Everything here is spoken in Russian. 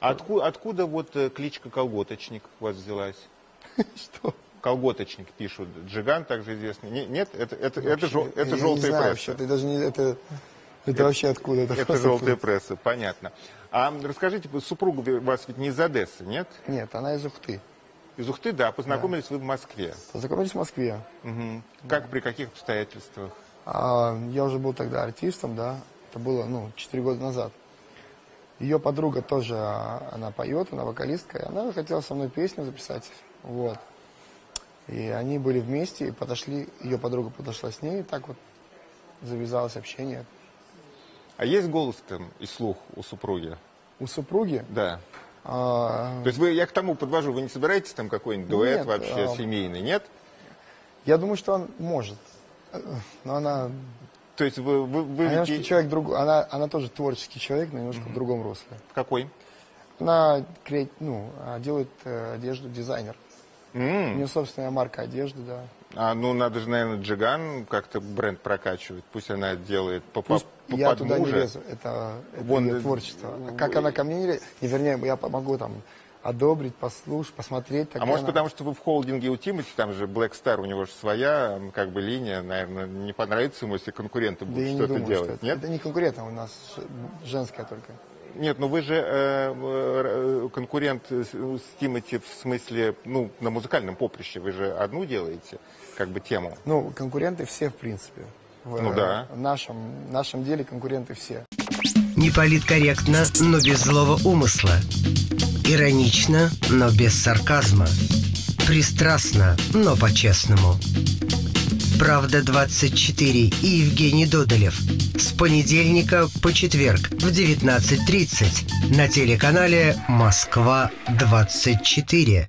Откуда вот кличка «Колготочник» у вас взялась? Что? «Колготочник» пишут. Джиган также известный. Нет? Это желтая пресса. Это вообще откуда? Это желтая пресса, понятно. А расскажите, супруга у вас ведь не из Одессы, нет? Нет, она из Ухты. Из Ухты, да. Познакомились вы в Москве. Познакомились в Москве. Как, при каких обстоятельствах? Я уже был тогда артистом, да. Это было, 4 года назад. Ее подруга тоже, она поет, она вокалистка, и она хотела со мной песню записать, вот. И они были вместе, и подошли, ее подруга подошла с ней, и так вот завязалось общение. А есть голос-то и слух у супруги? У супруги? Да. То есть я к тому подвожу, вы не собираетесь там какой-нибудь дуэт вообще семейный, нет? Я думаю, что он может, но она... То есть она тоже творческий человек, но немножко в другом русле. В какой? Она делает одежду, дизайнер. У нее собственная марка одежды, да. Надо же, наверное, Джиган как-то бренд прокачивать. Пусть она делает я туда не лезу, это ее творчество. Как она ко мне не лезет, вернее, я помогу там одобрить, послушать, посмотреть. А может, потому что вы в холдинге у Тимати, там же Black Star, у него же своя как бы линия, наверное, не понравится ему, если конкуренты будут что-то делать. Нет? Это не конкуренты, у нас женская только. Нет, вы же конкурент с Тимати в смысле, на музыкальном поприще, вы же одну делаете, как бы тему. Конкуренты все, в принципе. Да. В нашем деле конкуренты все. Неполиткорректно, но без злого умысла. Иронично, но без сарказма. Пристрастно, но по-честному. Правда 24 и Евгений Додолев. С понедельника по четверг в 19:30 на телеканале Москва 24.